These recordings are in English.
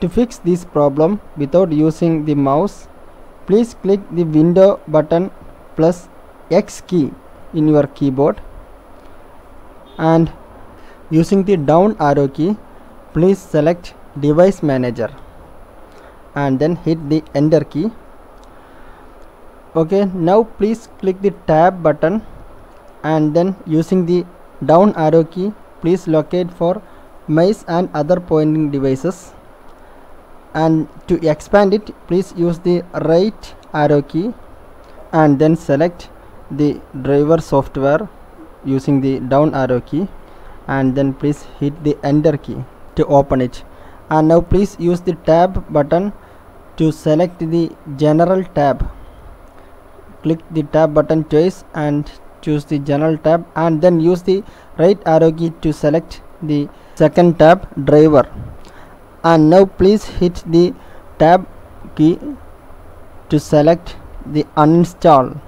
To fix this problem without using the mouse, please click the window button plus X key in your keyboard, and using the down arrow key, please select Device Manager and then hit the Enter key. Okay, now please click the Tab button and then using the down arrow key, please locate for mice and other pointing devices, and to expand it, please use the right arrow key and then select the driver software using the down arrow key, and then please hit the Enter key to open it. And now please use the Tab button to select the General tab. Click the Tab button twice and choose the General tab, and then use the right arrow key to select the second tab, Driver. And now please hit the Tab key to select the Uninstall,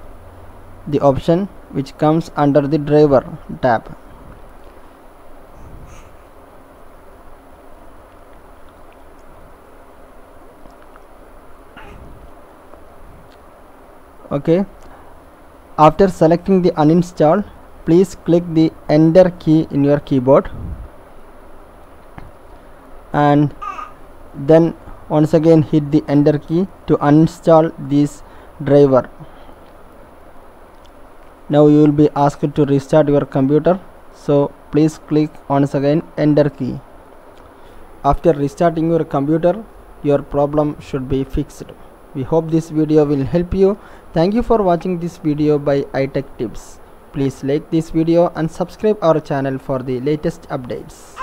the option which comes under the Driver tab. Okay, after selecting the Uninstall, please click the Enter key in your keyboard, and then once again hit the Enter key to uninstall this driver. Now you will be asked to restart your computer, so please click once again Enter key. After restarting your computer, your problem should be fixed. We hope this video will help you. Thank you for watching this video by iTech Tips. Please like this video and subscribe our channel for the latest updates.